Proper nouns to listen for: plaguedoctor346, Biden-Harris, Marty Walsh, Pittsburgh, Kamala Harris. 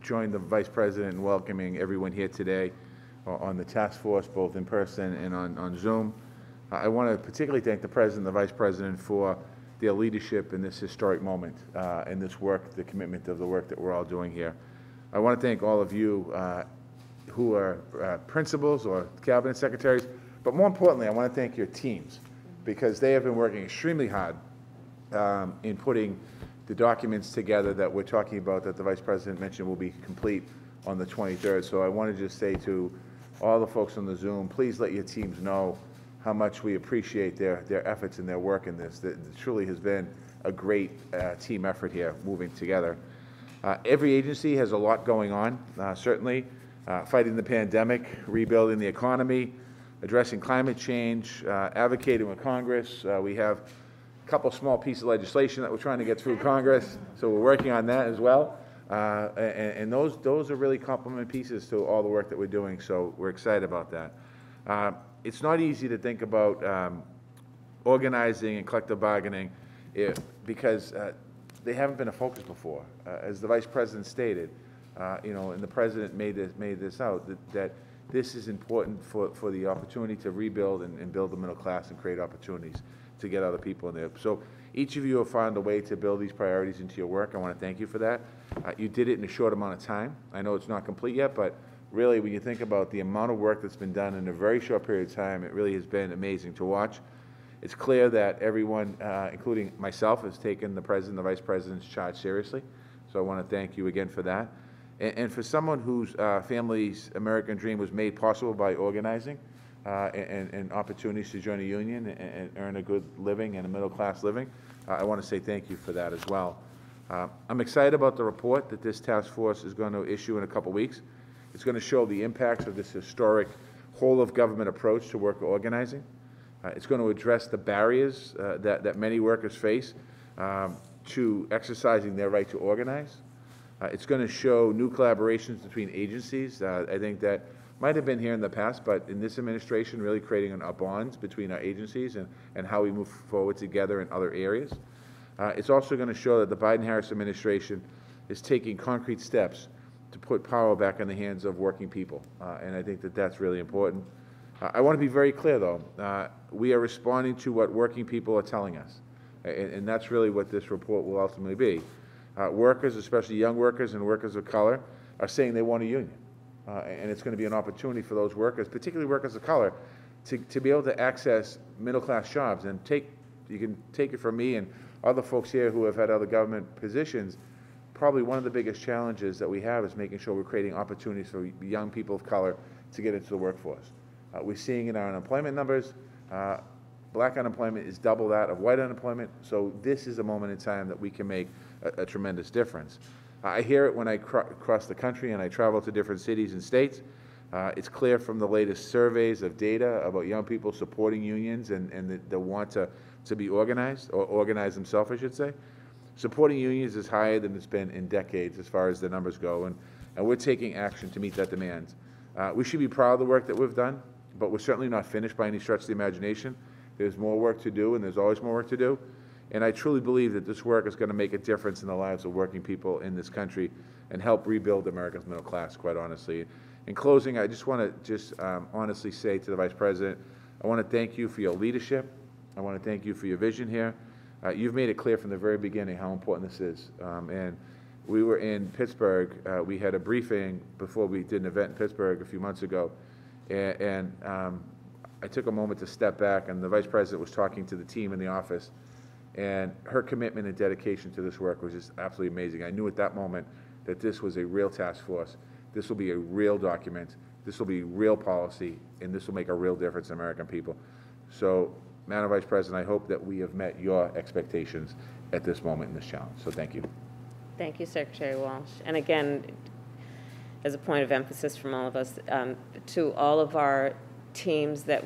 Join the Vice President in welcoming everyone here today on the task force, both in person and on Zoom. I want to particularly thank the President and the Vice President for their leadership in this historic moment and this work, the commitment of the work that we're all doing here. I want to thank all of you who are principals or cabinet secretaries, but more importantly, I want to thank your teams, because they have been working extremely hard in putting the documents together that we're talking about, that the Vice President mentioned will be complete on the 23rd. So I want to just say to all the folks on the Zoom, please let your teams know how much we appreciate their efforts and their work in this. It truly has been a great team effort here, moving together. Every agency has a lot going on, certainly. Fighting the pandemic, rebuilding the economy, addressing climate change, advocating with Congress. We have couple small pieces of legislation that we're trying to get through Congress, so we're working on that as well. And those are really complement pieces to all the work that we're doing, so we're excited about that. It's not easy to think about organizing and collective bargaining because they haven't been a focus before. As the Vice President stated, you know, and the President made this out, that this is important for the opportunity to rebuild and build the middle class and create opportunities to get other people in there. So each of you have found a way to build these priorities into your work. I want to thank you for that. You did it in a short amount of time. I know it's not complete yet, but really when you think about the amount of work that's been done in a very short period of time, it really has been amazing to watch. It's clear that everyone, including myself, has taken the President and the Vice President's charge seriously. So I want to thank you again for that. And for someone whose family's American dream was made possible by organizing and opportunities to join a union and earn a good living and a middle-class living, I want to say thank you for that as well. I'm excited about the report that this task force is going to issue in a couple weeks. It's going to show the impacts of this historic whole-of-government approach to worker organizing. It's going to address the barriers that many workers face to exercising their right to organize. It's going to show new collaborations between agencies. I think that might have been here in the past, but in this administration, really creating a bond between our agencies and how we move forward together in other areas. It's also going to show that the Biden-Harris administration is taking concrete steps to put power back in the hands of working people, and I think that that's really important. I want to be very clear, though. We are responding to what working people are telling us, and that's really what this report will ultimately be. Workers, especially young workers and workers of color, are saying they want a union. And it's going to be an opportunity for those workers, particularly workers of color, to be able to access middle-class jobs. And you can take it from me and other folks here who have had other government positions, probably one of the biggest challenges that we have is making sure we're creating opportunities for young people of color to get into the workforce. We're seeing in our unemployment numbers, black unemployment is double that of white unemployment, so this is a moment in time that we can make a tremendous difference. I hear it when I cross the country and I travel to different cities and states. It's clear from the latest surveys of data about young people supporting unions and the want to be organized, or organize themselves, I should say. Supporting unions is higher than it's been in decades as far as the numbers go, and we're taking action to meet that demand. We should be proud of the work that we've done, but we're certainly not finished by any stretch of the imagination. There's more work to do, and there's always more work to do. And I truly believe that this work is going to make a difference in the lives of working people in this country and help rebuild America's middle class, quite honestly. In closing, I just want to honestly say to the Vice President, I want to thank you for your leadership. I want to thank you for your vision here. You've made it clear from the very beginning how important this is. And we were in Pittsburgh. We had a briefing before we did an event in Pittsburgh a few months ago. And I took a moment to step back, and the Vice President was talking to the team in the office. And her commitment and dedication to this work was just absolutely amazing. I knew at that moment that this was a real task force. This will be a real document. This will be real policy. And this will make a real difference in American people. So, Madam Vice President, I hope that we have met your expectations at this moment in this challenge. So thank you. Thank you, Secretary Walsh. And again, as a point of emphasis from all of us, to all of our teams that